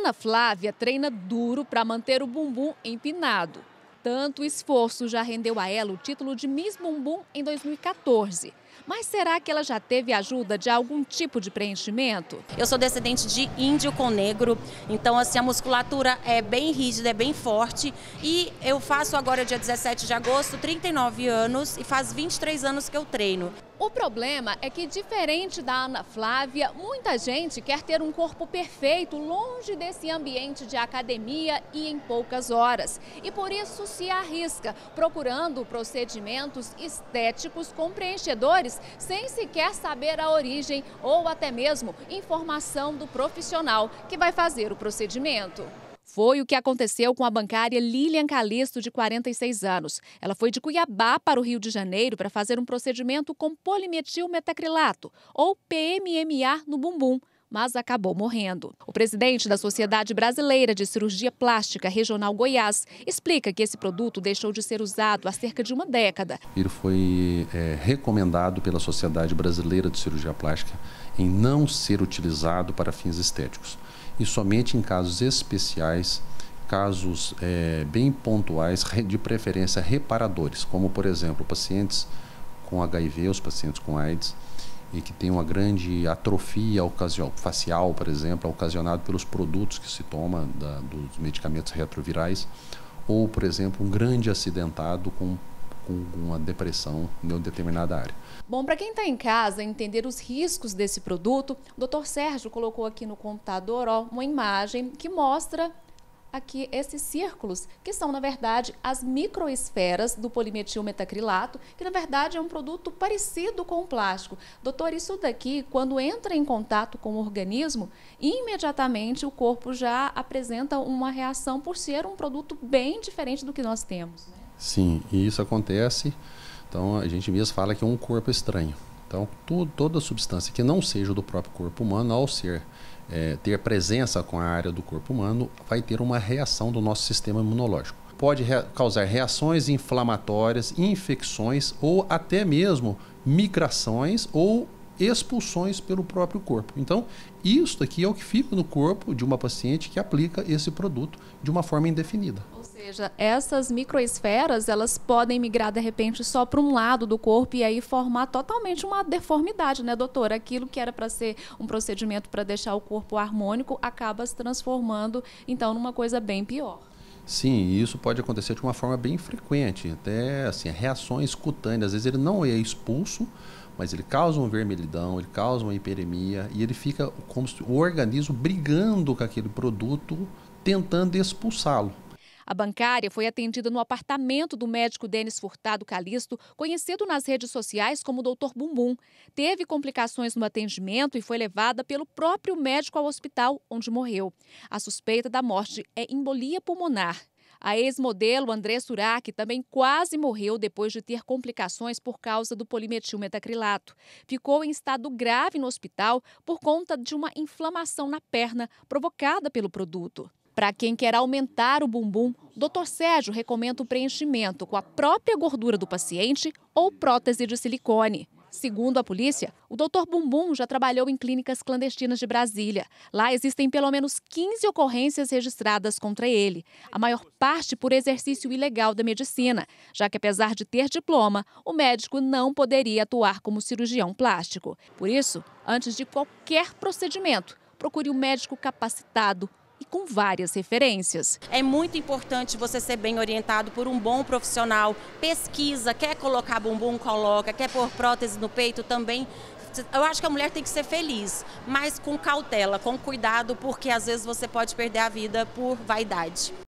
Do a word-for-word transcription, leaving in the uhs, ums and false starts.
Ana Flávia treina duro para manter o bumbum empinado. Tanto esforço já rendeu a ela o título de Miss Bumbum em dois mil e quatorze. Mas será que ela já teve ajuda de algum tipo de preenchimento? Eu sou descendente de índio com negro, então assim, a musculatura é bem rígida, é bem forte. E eu faço agora, dia dezessete de agosto, trinta e nove anos, e faz vinte e três anos que eu treino. O problema é que, diferente da Ana Flávia, muita gente quer ter um corpo perfeito longe desse ambiente de academia e em poucas horas. E por isso se arrisca, procurando procedimentos estéticos com preenchedores sem sequer saber a origem ou até mesmo informação do profissional que vai fazer o procedimento. Foi o que aconteceu com a bancária Lilian Calixto, de quarenta e seis anos. Ela foi de Cuiabá para o Rio de Janeiro para fazer um procedimento com polimetilmetacrilato, ou P M M A, no bumbum, mas acabou morrendo. O presidente da Sociedade Brasileira de Cirurgia Plástica Regional Goiás explica que esse produto deixou de ser usado há cerca de uma década. Ele foi é, recomendado pela Sociedade Brasileira de Cirurgia Plástica em não ser utilizado para fins estéticos e somente em casos especiais, casos é, bem pontuais, de preferência reparadores, como por exemplo pacientes com H I V, os pacientes com AIDS, e que tem uma grande atrofia facial, por exemplo, ocasionada pelos produtos que se toma da, dos medicamentos retrovirais, ou, por exemplo, um grande acidentado com, com uma depressão em uma determinada área. Bom, para quem está em casa entender os riscos desse produto, o doutor Sérgio colocou aqui no computador ó, uma imagem que mostra aqui esses círculos, que são, na verdade, as microesferas do polimetilmetacrilato, que, na verdade, é um produto parecido com o plástico. Doutor, isso daqui, quando entra em contato com o organismo, imediatamente o corpo já apresenta uma reação por ser um produto bem diferente do que nós temos, né? Sim, e isso acontece. Então, a gente mesmo fala que é um corpo estranho. Então, tudo, toda substância que não seja do próprio corpo humano, ao ser É, ter presença com a área do corpo humano, vai ter uma reação do nosso sistema imunológico. Pode rea- causar reações inflamatórias, infecções ou até mesmo migrações ou expulsões pelo próprio corpo. Então, isso aqui é o que fica no corpo de uma paciente que aplica esse produto de uma forma indefinida. Ou seja, essas microesferas, elas podem migrar de repente só para um lado do corpo e aí formar totalmente uma deformidade, né, doutora? Aquilo que era para ser um procedimento para deixar o corpo harmônico acaba se transformando, então, numa coisa bem pior. Sim, isso pode acontecer de uma forma bem frequente, até assim, reações cutâneas. Às vezes ele não é expulso, mas ele causa uma vermelhidão, ele causa uma hiperemia e ele fica como se o organismo brigando com aquele produto, tentando expulsá-lo. A bancária foi atendida no apartamento do médico Denis Furtado Calixto, conhecido nas redes sociais como doutor Bumbum. Teve complicações no atendimento e foi levada pelo próprio médico ao hospital, onde morreu. A suspeita da morte é embolia pulmonar. A ex-modelo Andressa Urach também quase morreu depois de ter complicações por causa do polimetilmetacrilato. Ficou em estado grave no hospital por conta de uma inflamação na perna provocada pelo produto. Para quem quer aumentar o bumbum, o doutor Sérgio recomenda o preenchimento com a própria gordura do paciente ou prótese de silicone. Segundo a polícia, o doutor Bumbum já trabalhou em clínicas clandestinas de Brasília. Lá existem pelo menos quinze ocorrências registradas contra ele, a maior parte por exercício ilegal da medicina, já que apesar de ter diploma, o médico não poderia atuar como cirurgião plástico. Por isso, antes de qualquer procedimento, procure um médico capacitado e com várias referências. É muito importante você ser bem orientado por um bom profissional. Pesquisa, quer colocar bumbum, coloca, quer pôr prótese no peito também. Eu acho que a mulher tem que ser feliz, mas com cautela, com cuidado, porque às vezes você pode perder a vida por vaidade.